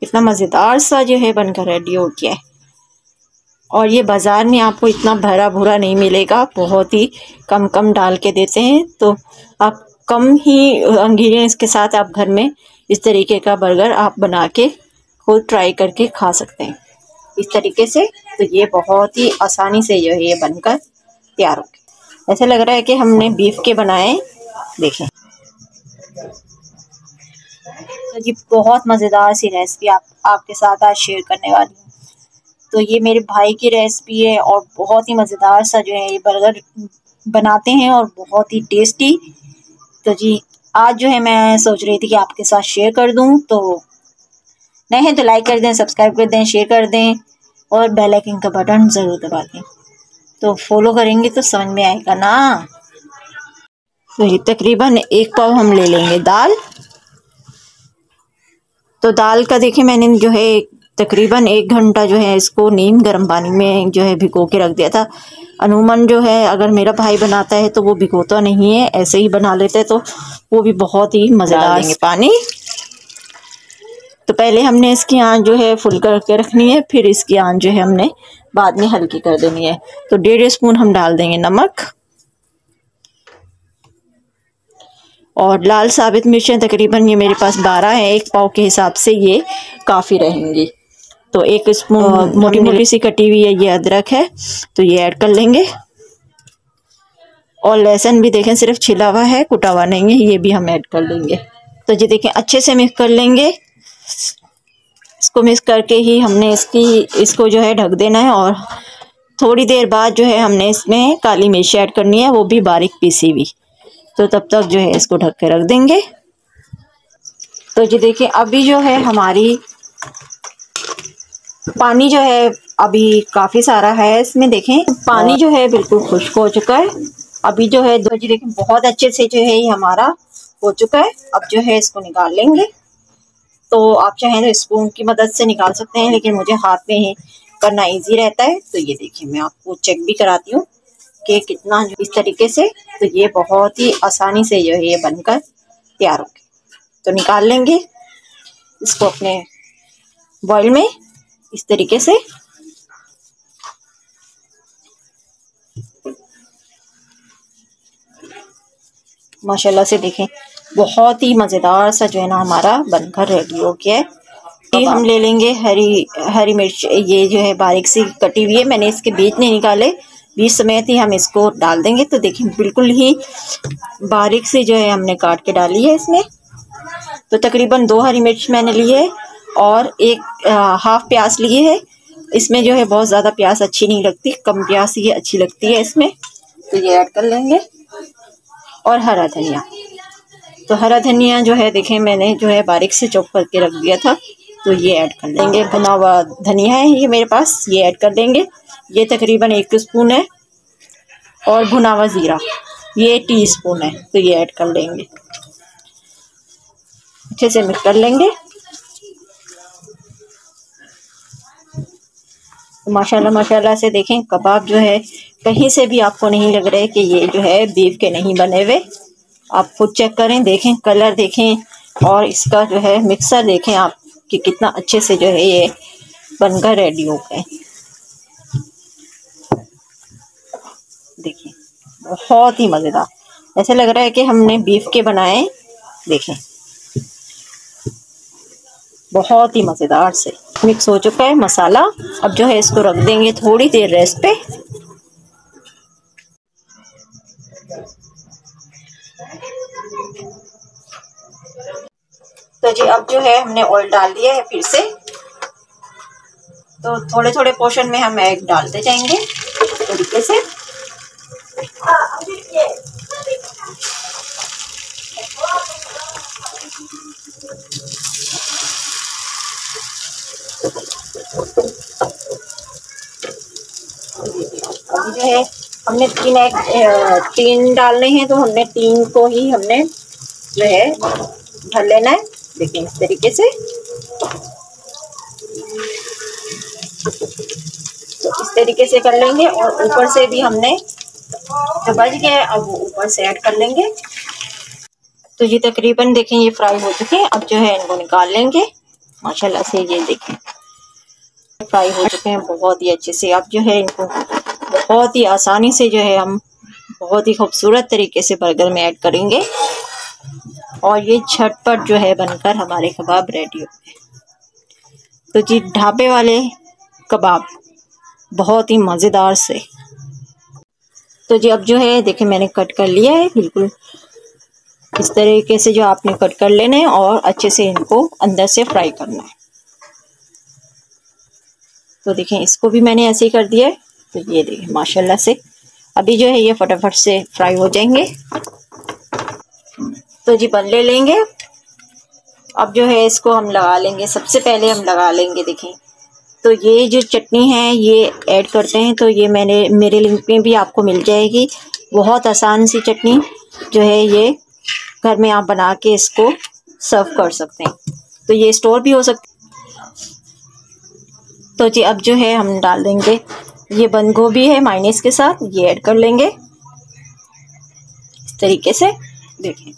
कितना मज़ेदार सा जो है बनकर रेडी हो गया है। और ये बाज़ार में आपको इतना भरा भूरा नहीं मिलेगा, बहुत ही कम कम डाल के देते हैं, तो आप कम ही इंग्रेडिएंट्स के साथ आप घर में इस तरीके का बर्गर आप बना के खुद ट्राई करके खा सकते हैं इस तरीके से। तो ये बहुत ही आसानी से जो है ये बनकर तैयार हो गया। ऐसा लग रहा है कि हमने बीफ के बनाए, देखें। तो ये बहुत मज़ेदार सी रेसिपी आपके साथ आज शेयर करने वाली हूँ। तो ये मेरे भाई की रेसिपी है और बहुत ही मज़ेदार सा जो है ये बर्गर बनाते हैं और बहुत ही टेस्टी। तो जी आज जो है मैं सोच रही थी कि आपके साथ शेयर कर दूं। तो नए हैं तो लाइक कर दें, सब्सक्राइब कर दें, शेयर कर दें और बेल आइकन का बटन ज़रूर दबा दें। तो फॉलो करेंगे तो समझ में आएगा ना। तो ये तकरीबन 1 पाव हम ले लेंगे दाल। तो दाल का देखिए मैंने जो है तकरीबन 1 घंटा जो है इसको नीम गर्म पानी में जो है भिगो के रख दिया था। अमूमन जो है अगर मेरा भाई बनाता है तो वो भिगोता नहीं है, ऐसे ही बना लेते हैं, तो वो भी बहुत ही मज़ेदार है पानी। तो पहले हमने इसकी आंच जो है फुल करके रखनी है, फिर इसकी आंच जो है हमने बाद में हल्की कर देनी है। तो 1.5 स्पून हम डाल देंगे नमक और लाल साबित मिर्चें तकरीबन ये मेरे पास 12 हैं, 1 पाव के हिसाब से ये काफ़ी रहेंगी। तो 1 स्पून मोटी मोटी सी कटी हुई है ये अदरक है, तो ये ऐड कर लेंगे। और लहसुन भी देखें सिर्फ छिला हुआ है, कुटा हुआ नहीं है, ये भी हम ऐड कर लेंगे। तो ये देखें अच्छे से मिक्स कर लेंगे। इसको मिक्स करके ही हमने इसको जो है ढक देना है। और थोड़ी देर बाद जो है हमने इसमें काली मिर्च ऐड करनी है, वो भी बारीक पीसी हुई। तो तब तक जो है इसको ढक के रख देंगे। तो ये देखिए अभी जो है हमारी पानी जो है अभी काफ़ी सारा है इसमें, देखें पानी जो है बिल्कुल खुश्क हो चुका है अभी जो है। तो जी देखें बहुत अच्छे से जो है ये हमारा हो चुका है। अब जो है इसको निकाल लेंगे। तो आप चाहें तो स्पून की मदद से निकाल सकते हैं, लेकिन मुझे हाथ में ही करना इजी रहता है। तो ये देखिए मैं आपको चेक भी कराती हूँ कि कितना इस तरीके से। तो ये बहुत ही आसानी से जो है ये बनकर तैयार हो गया। तो निकाल लेंगे इसको अपने बॉइल में इस तरीके से। माशाल्लाह से देखें बहुत ही मज़ेदार सा जो है ना हमारा बनकर रेडी हो गया है। ये हम ले लेंगे हरी मिर्च, ये जो है बारीक सी कटी हुई है, मैंने इसके बीज नहीं निकाले, बीज समेत ही हम इसको डाल देंगे। तो देखिए बिल्कुल ही बारीक सी जो है हमने काट के डाली है इसमें। तो तकरीबन 2 हरी मिर्च मैंने ली है और 1 हाफ प्याज लिए है। इसमें जो है बहुत ज़्यादा प्याज अच्छी नहीं लगती, कम प्याज ये अच्छी लगती है इसमें। तो ये ऐड कर लेंगे। और हरा धनिया, तो हरा धनिया जो है देखें मैंने जो है बारीक से चॉप करके रख दिया था, तो ये ऐड कर लेंगे। भुना हुआ धनिया है ये मेरे पास, ये ऐड कर देंगे। ये तकरीबन 1 स्पून है। और भुना हुआ ज़ीरा ये टीस्पून है, तो ये ऐड कर लेंगे। अच्छे से मिक्स कर लेंगे। माशाल्लाह माशाल्लाह से देखें कबाब जो है कहीं से भी आपको नहीं लग रहे कि ये जो है बीफ के नहीं बने हुए। आप खुद चेक करें, देखें कलर देखें और इसका जो है मिक्सर देखें आप कि कितना अच्छे से जो है ये बनकर रेडी हो गए। देखिए बहुत ही मज़ेदार, ऐसे लग रहा है कि हमने बीफ के बनाए, देखें बहुत ही मज़ेदार से मिक्स हो चुका है मसाला। अब जो है इसको रख देंगे थोड़ी देर रेस्ट पे। तो जी अब जो है हमने ऑयल डाल दिया है फिर से, तो थोड़े थोड़े पोर्शन में हम एग डालते जाएंगे इस तरीके से। जो है हमने 3 डालने हैं, तो हमने 3 को ही हमने जो है भर लेना है, देखिए इस तरीके से। तो इस तरीके से कर लेंगे। और ऊपर से भी हमने जो बच गया अब वो ऊपर से ऐड कर लेंगे। तो ये तकरीबन देखें ये फ्राई हो चुके हैं। अब जो है इनको निकाल लेंगे। माशाल्लाह से ये देखें फ्राई हो चुके हैं बहुत ही अच्छे से। अब जो है इनको बहुत ही आसानी से जो है हम बहुत ही खूबसूरत तरीके से बर्गर में ऐड करेंगे और ये झटपट जो है बनकर हमारे कबाब रेडी हो गए। तो जी ढाबे वाले कबाब बहुत ही मज़ेदार से। तो जी अब जो है देखिए मैंने कट कर लिया है, बिल्कुल इस तरीके से जो आपने कट कर लेना है और अच्छे से इनको अंदर से फ्राई करना है। तो देखें इसको भी मैंने ऐसे ही कर दिया है। तो ये देखें माशाल्लाह से अभी जो है ये फटाफट से फ्राई हो जाएंगे। तो जी बनने लेंगे। अब जो है इसको हम लगा लेंगे, सबसे पहले हम लगा लेंगे देखें। तो ये जो चटनी है ये ऐड करते हैं, तो ये मैंने मेरे लिंक में भी आपको मिल जाएगी। बहुत आसान सी चटनी जो है ये घर में आप बना के इसको सर्व कर सकते हैं, तो ये स्टोर भी हो सकती। तो जी अब जो है हम डाल देंगे ये बंद गोभी है माइनस के साथ, ये ऐड कर लेंगे इस तरीके से। देखें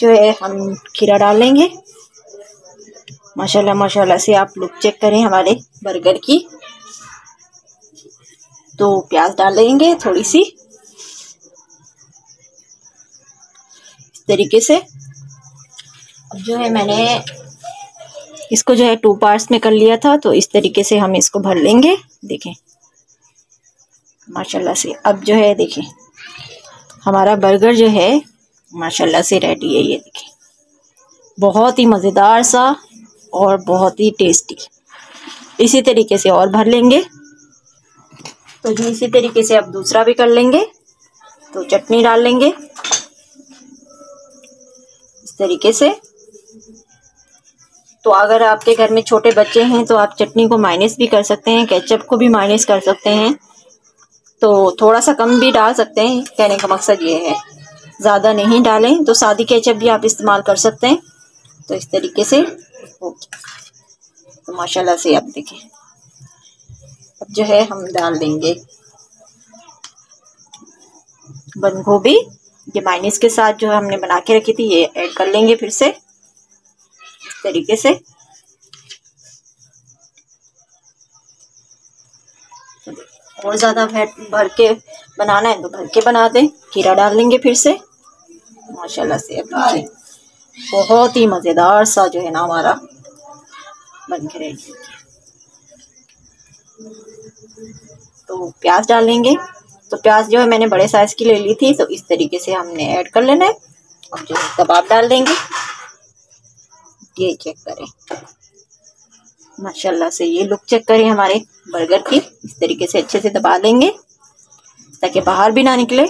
जो है हम खीरा डाल लेंगे। माशाल्लाह माशाल्लाह से आप लुक चेक करें हमारे बर्गर की। तो प्याज डाल लेंगे थोड़ी सी इस तरीके से। अब जो है मैंने इसको जो है 2 पार्ट्स में कर लिया था, तो इस तरीके से हम इसको भर लेंगे। देखें माशाल्लाह से अब जो है देखें हमारा बर्गर जो है माशाल्लाह से रेडी है। ये देखिए बहुत ही मज़ेदार सा और बहुत ही टेस्टी। इसी तरीके से और भर लेंगे। तो जी इसी तरीके से अब दूसरा भी कर लेंगे। तो चटनी डाल लेंगे इस तरीके से। तो अगर आपके घर में छोटे बच्चे हैं तो आप चटनी को माइनस भी कर सकते हैं, केचप को भी माइनस कर सकते हैं, तो थोड़ा सा कम भी डाल सकते हैं। कहने का मकसद ये है ज़्यादा नहीं डालें, तो सादी केचप भी आप इस्तेमाल कर सकते हैं। तो इस तरीके से तो माशाल्लाह से आप देखें अब जो है हम डाल देंगे बंद गोभी, ये माइनस के साथ जो हमने बना के रखी थी ये ऐड कर लेंगे फिर से इस तरीके से। और ज़्यादा भर के बनाना है तो भर के बना दें। खीरा डाल देंगे फिर से माशाल्लाह से। अब बहुत ही मज़ेदार सा जो है ना हमारा बन के रेडी। तो प्याज डाल लेंगे। तो प्याज जो है मैंने बड़े साइज़ की ले ली थी, तो इस तरीके से हमने ऐड कर लेना है। अब जो कबाब डाल देंगे, ये चेक करें माशाल्लाह से, ये लुक चेक करें हमारे बर्गर की। इस तरीके से अच्छे से दबा देंगे ताकि बाहर भी ना निकले। ये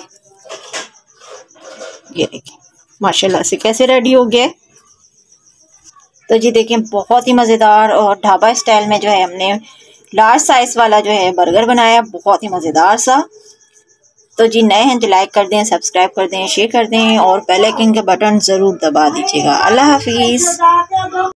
देखिए माशाल्लाह से कैसे रेडी हो गया। तो जी देखिए बहुत ही मज़ेदार और ढाबा स्टाइल में जो है हमने लार्ज साइज वाला जो है बर्गर बनाया, बहुत ही मज़ेदार सा। तो जी नए हैं तो लाइक कर दें, सब्सक्राइब कर दें, शेयर कर दें और बेल आइकन के बटन ज़रूर दबा दीजिएगा। अल्लाह हाफिज़।